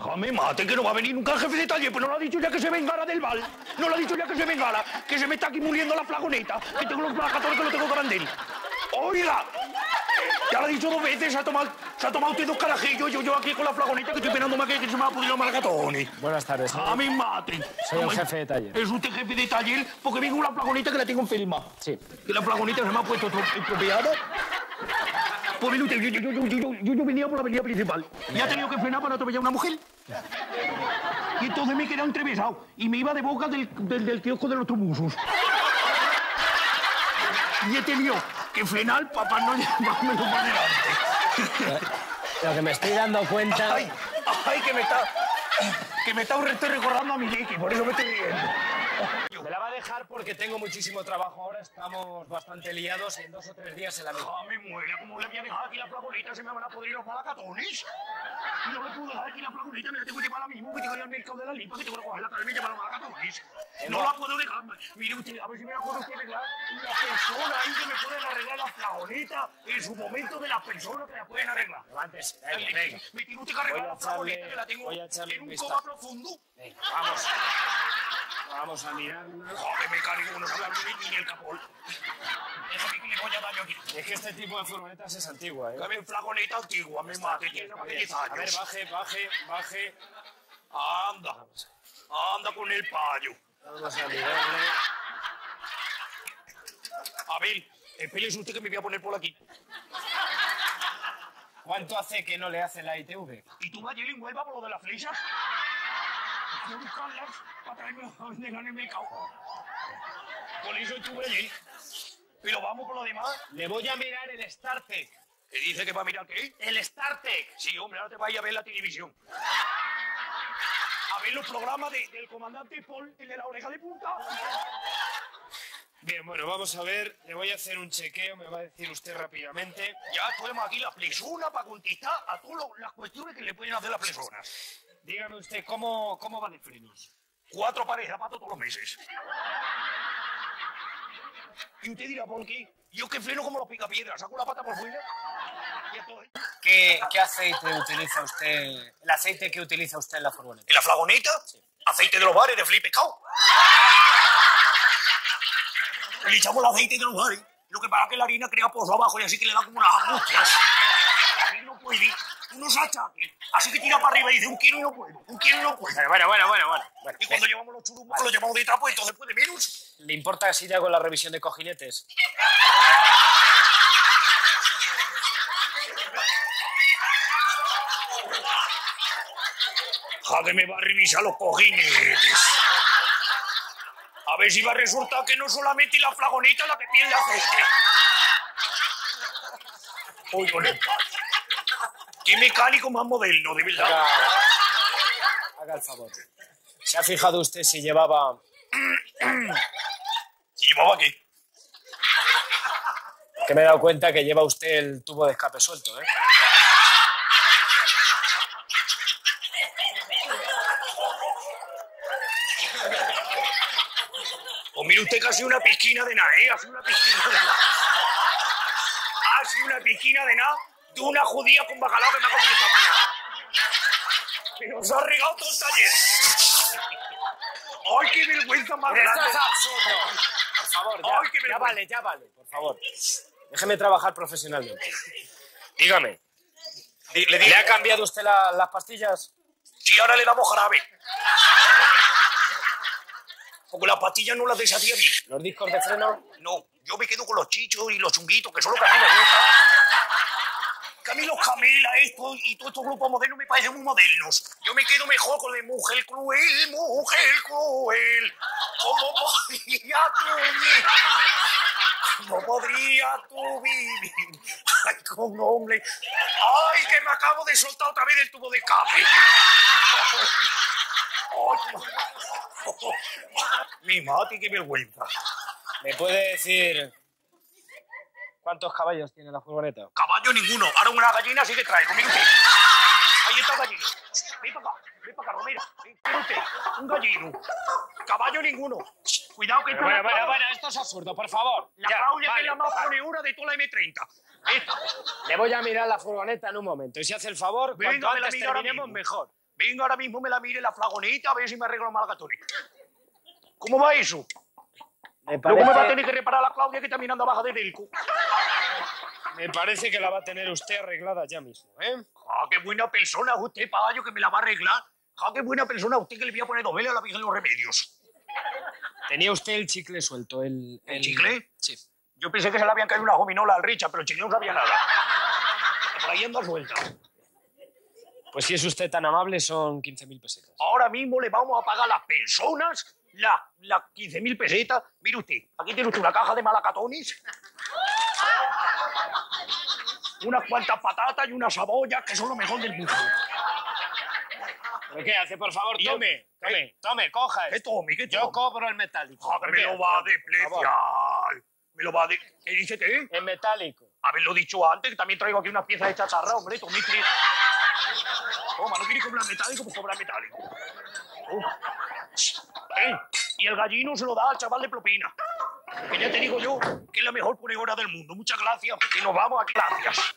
¡Ah, me mate, que no va a venir nunca el jefe de taller! Pues no lo ha dicho ya que se vengara del bal. No lo ha dicho ya que se vengara. Que se me está aquí muriendo la flagoneta. Que tengo los placatos que lo tengo que vender. ¡Oiga! Ya lo ha dicho dos veces, se ha tomado usted dos carajillos. Yo aquí con la flagoneta que estoy penando más que se me ha podido mal gatones. Buenas tardes. ¡Ah, me mate! Soy el jefe de taller. ¿Es usted jefe de taller? Porque vengo una flagoneta que la tengo enferma. Sí. Que la flagoneta se me ha puesto estropeada. Por el usted, yo venía por la avenida principal. Y ha tenido que frenar para atropellar a una mujer. Y entonces me quedé entrevesado. Y me iba de boca del kiosco de los autobusos. Y he tenido que frenar para no llevarme los más delante. Lo que me estoy dando cuenta... ¡Ay, que me está recordando a mi Nicky! Por eso me estoy riendo. Me la va a dejar porque tengo muchísimo trabajo ahora, estamos bastante liados y en 2 o 3 días se la misma. ¡Ah, me muere! ¿Cómo le voy a dejar aquí la flagoneta? ¿Se me van a poder los malacatones? Y no le puedo dejar aquí la flagoneta, me la tengo que llevar a la misma, que tengo que ir al mercado de la Lipa, que tengo que coger la carne y llevar a los malacatones. No la puedo dejar. Mire usted, a ver si me la puedo arreglar. Una persona ahí que me pueden arreglar la flagoneta en su momento de las personas que la pueden arreglar. Levántese, venga. Me tiene usted que arreglar la flagoneta, que la tengo en un coma profundo. Venga, vamos. Vamos a mirarla. Joder, me cargo, no se habla ni el capol. Déjame que le voy a daño aquí. Es que este tipo de furgonetas es antigua, ¿eh? Cabe flagoneta antigua, me mate, tiene más de 10 años. A ver, baje. Anda con el payo. Vamos a mirarle. A ver, espérese usted que me voy a poner por aquí. ¿Cuánto hace que no le hace la ITV? ¿Y tú vas a ir en Huelva por lo de las flechas? Voy a buscarlas para traerme a vender en el mercado. Con eso estuve allí. Pero vamos por lo demás. Le voy a mirar el StarTech. ¿Qué dice que va a mirar qué? El StarTech. Sí, hombre, ahora te vas a ir a ver la televisión. A ver los programas del comandante Paul, el de la oreja de punta. Bien, bueno, vamos a ver. Le voy a hacer un chequeo, me va a decir usted rápidamente. Ya tenemos aquí la plesona para contestar a todas las cuestiones que le pueden hacer las plesonas. Dígame usted, ¿cómo va de frenos? 4 pares de zapatos todos los meses. Y usted dirá, ¿por qué? Yo que freno como los picapiedras, saco la pata por fuera y estoy... ¿Qué aceite utiliza usted? ¿El aceite que utiliza usted en la furgoneta? ¿En la flagoneta? Sí. Aceite de los bares de flipecao. Le echamos el aceite de los bares. Lo que para que la harina crea pozo abajo y así que le da como unas angustias. Así no puede. Unos achaques. Así que tira para arriba y dice, un quiero y no puedo. Bueno. Y cuando llevamos los churumos, vale, los llevamos de trapo, entonces puede menos. ¿Le importa si le hago la revisión de cojinetes? Joder, me va a revisar los cojinetes. A ver si va a resultar que no solamente la flagoneta la que pierde aceite. Uy, con el padre. ¡Qué mecánico más moderno, de verdad! Haga el favor. ¿Se ha fijado usted si llevaba...? ¿Si llevaba qué? Que me he dado cuenta que lleva usted el tubo de escape suelto, ¿eh? Pues mire usted que ha sido una piscina de nada, ¿eh? Ha sido una piscina de nada. De una judía con bacalao que me ha comido esta mañana. Pero se ha regado todo el taller. ¡Ay, qué vergüenza más grande! ¡Esto es absurdo! Por favor, ya. Ay, ya vale, por favor. Déjeme trabajar profesionalmente. Dígame. ¿Le ha cambiado usted las pastillas? Sí, ahora le damos jarabe. Porque las pastillas no las deshacía bien. ¿Los discos de freno? No, yo me quedo con los chichos y los chunguitos, que son los que a mí me gustan. A mí los Camelas esto y todos estos grupos modernos me parecen muy modernos. Yo me quedo mejor con el mujer cruel. ¿Cómo podría tú vivir? Ay, con hombre. Ay, que me acabo de soltar otra vez del tubo de escape. Mi mate, qué vergüenza. ¿Me puede decir cuántos caballos tiene la furgoneta? Caballo ninguno. Ahora una gallina sí que traigo. Mire usted. Ahí está el gallino. Ven para acá, Romero. Mire usted. Un gallino. Caballo ninguno. Cuidado que... Bueno, esto es absurdo, por favor. La Claudia que le más pone una de toda la M30. Esta. Le voy a mirar la furgoneta en un momento. Y si hace el favor, cuanto antes terminemos, mejor. Venga, ahora mismo me la mire la flagonita a ver si me arreglo mal Malgatones. ¿Cómo va eso? Me parece... Luego me va a tener que reparar la Claudia que también anda baja de delco. Me parece que la va a tener usted arreglada ya mismo, ¿eh? ¡Ah, qué buena persona usted, payo, que me la va a arreglar! ¡Ah, qué buena persona usted que le voy a poner dos velas a la Virgen de los Remedios! Tenía usted el chicle suelto, ¿El chicle? Sí. Yo pensé que se le habían caído una gominola al Richa, pero el chicle no sabía nada. Por ahí anda suelta. Pues si es usted tan amable, son 15.000 pesetas. Ahora mismo le vamos a pagar a las personas las 15.000 pesetas. Mire usted, aquí tiene usted una caja de malacatones, unas cuantas patatas y unas cebollas, que son lo mejor del mundo. ¿Pero qué hace? Por favor, tome, coja esto. ¿Qué tome? Yo cobro el metálico. Ah, que me lo va a despreciar. ¿Qué dice qué? El metálico. Haberlo dicho antes, que también traigo aquí unas piezas de chacharra, hombre. Tome, que... Toma, no quieres cobrar metálico, pues cobrar metálico. Toma. Y el gallino se lo da al chaval de propina. Que ya te digo yo que es la mejor conejona del mundo. Muchas gracias, que nos vamos a clases.